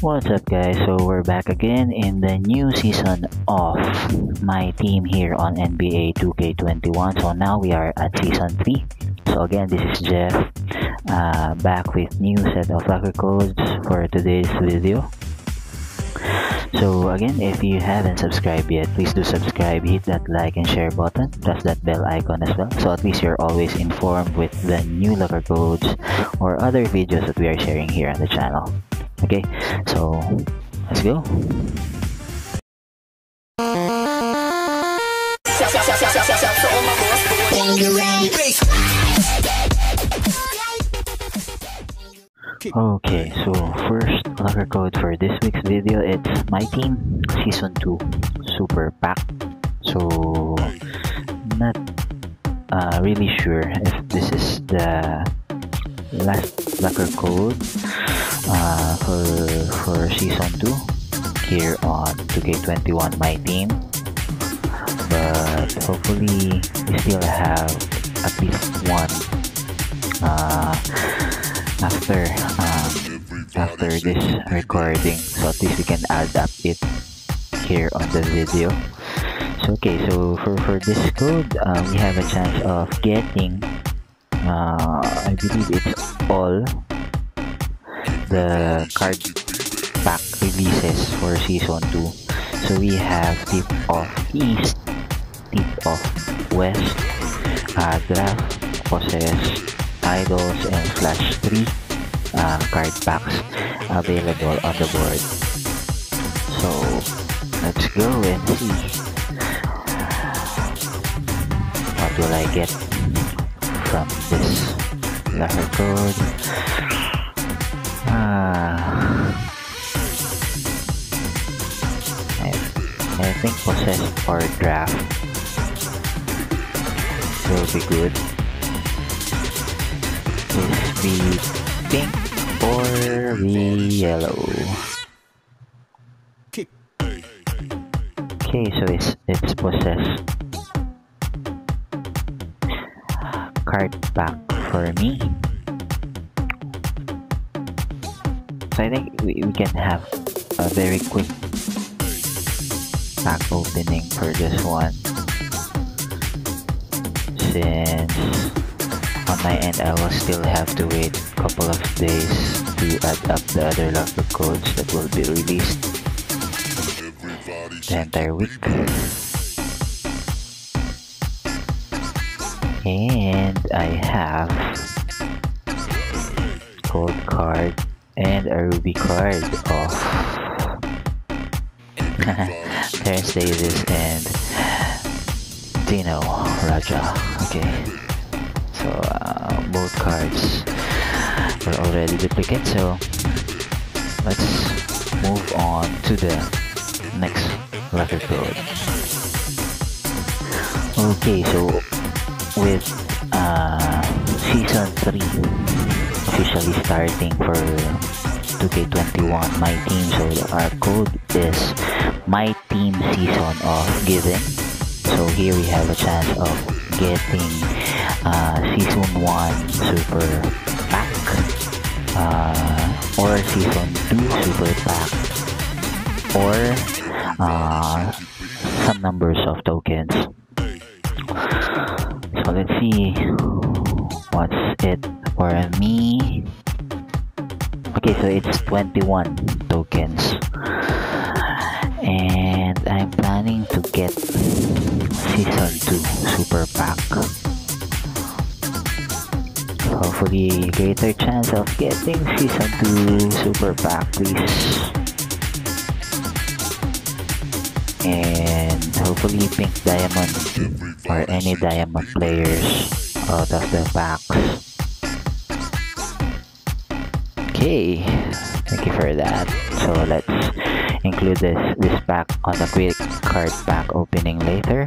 What's up guys, so we're back again in the new season of My Team here on NBA 2K21. So now we are at season 3. So again, this is Jeff, back with new set of locker codes for today's video. So again, if you haven't subscribed yet, please do subscribe, hit that like and share button, plus that bell icon as well, so at least you're always informed with the new locker codes or other videos that we are sharing here on the channel. Okay, so let's go. Okay, so first locker code for this week's video, it's My Team Season 2 Super Pack. So not really sure if this is the last locker code for Season 2 here on 2K21 My Team, but hopefully we still have at least one after this recording, so at least we can add up it here on the video. So okay, so for this code, we have a chance of getting I believe it's all the card pack releases for Season 2. So we have Tip of East, Tip of West, Draft, Possess, Idols, and Flash 3 card packs available on the board. So let's go and see what will I get from this letter code. I think Possess or Draft will be good. Is we pink or we yellow? Okay, so it's Possess card pack for me. So I think we can have a very quick pack opening for this one, since on my end I will still have to wait a couple of days to add up the other locker codes that will be released the entire week. And I have gold card and a ruby card of Terrence Davis and Dino Raja. Okay, so both cards were already duplicated, so let's move on to the next letter code. Okay, so with Season 3 officially starting for 2K21 My Team, so our code is My Team Season of Giving. So here we have a chance of getting Season 1 Super Pack or Season 2 Super Pack, or some numbers of tokens. So let's see what's it for me. Okay, so it's 21 tokens, and I'm planning to get Season 2 Super Pack. Hopefully greater chance of getting Season 2 Super Pack, please. And hopefully pink diamond or any diamond players out of the packs. Okay, thank you for that. So let's include this pack on the quick card pack opening later.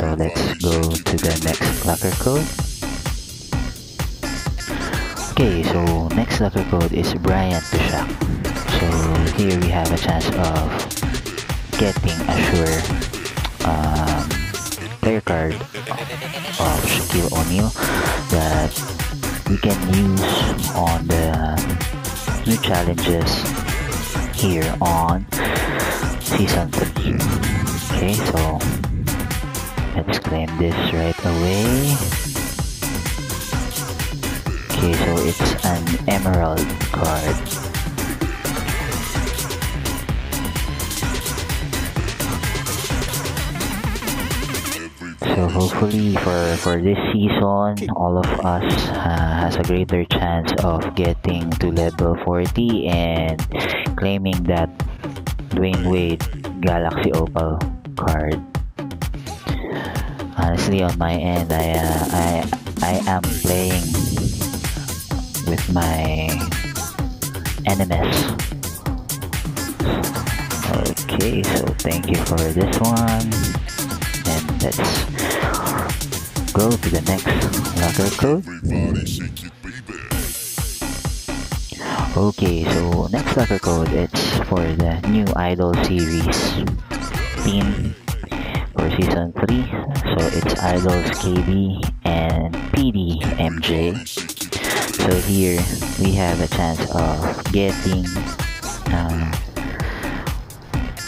So let's go to the next locker code. Okay, so next locker code is Bryant to Shaq. So here we have a chance of getting a sure player card of Shaquille O'Neal that we can use on the new challenges here on season 3. Okay, so let's claim this right away. Okay, so it's an emerald card. So hopefully for this season, all of us has a greater chance of getting to level 40 and claiming that Dwayne Wade Galaxy Opal card. Honestly, on my end, I am playing with my NMS. Okay, so thank you for this one, and let's go to the next locker code. Okay, so next locker code, it's for the new idol series team for season 3. So it's idols KD and PD MJ. So here we have a chance of getting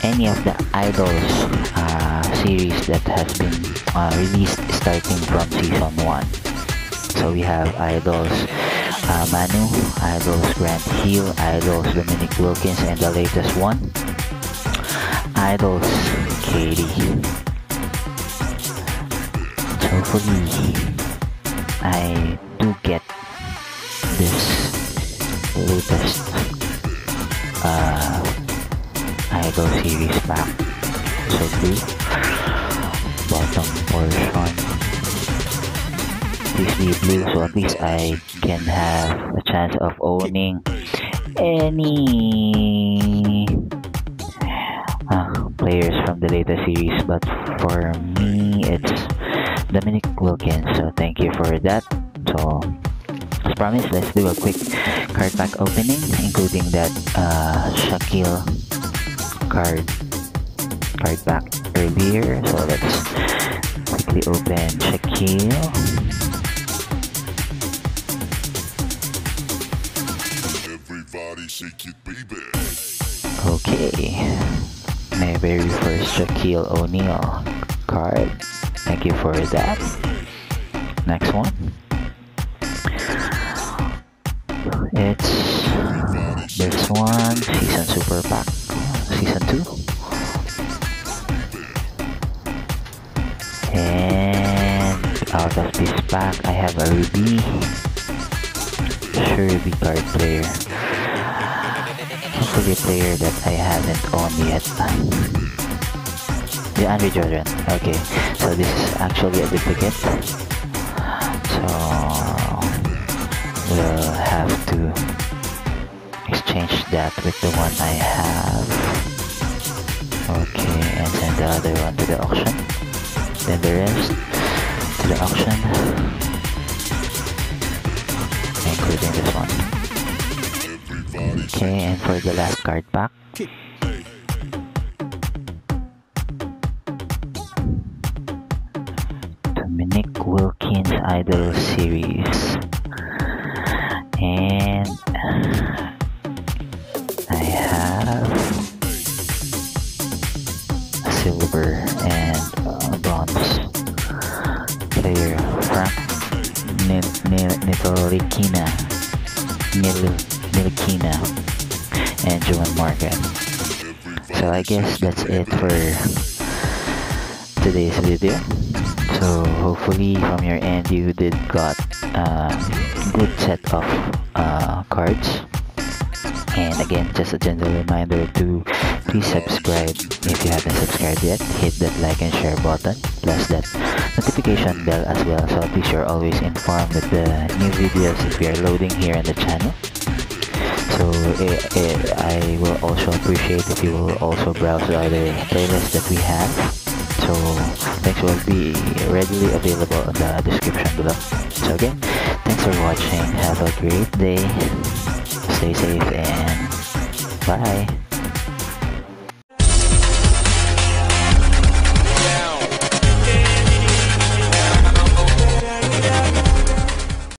any of the idols series that has been released starting from season 1. So we have idols Manu, idols Grant Hill, idols Dominic Wilkins, and the latest one, idols KD. Hopefully, I do get this latest idol series pack. So please, bottom portion, please be blue, so at least I can have a chance of owning any players from the latest series. But for me, it's Dominic Wilkins, so thank you for that. So as promised, let's do a quick card pack opening, including that Shaquille card pack earlier. So let's quickly open Shaquille. Everybody shake it, baby. Okay, my very first Shaquille O'Neal card. Thank you for that. Next one, it's this one, season super pack, season 2. And out of this pack, I have a Ruby, sure Ruby card player. Hopefully a player that I haven't owned yet. The Andre Jordan. Okay, so this is actually a duplicate, so we'll have to exchange that with the one I have. Okay, and send the other one to the auction, then the rest to the auction, including this one. Okay, and for the last card pack, Dominic Wilkins idol series, and I have a silver and a bronze player, Frank Nilikina and Joan Morgan. So I guess that's it for today's video. So hopefully from your end you did got a good set of cards. And again, just a gentle reminder to please subscribe if you haven't subscribed yet. Hit that like and share button, plus that notification bell as well, so at least you're always informed with the new videos if we are loading here on the channel. So I will also appreciate if you will also browse the other playlists that we have. So links will be readily available in the description below. So again, thanks for watching. Have a great day. Stay safe and bye.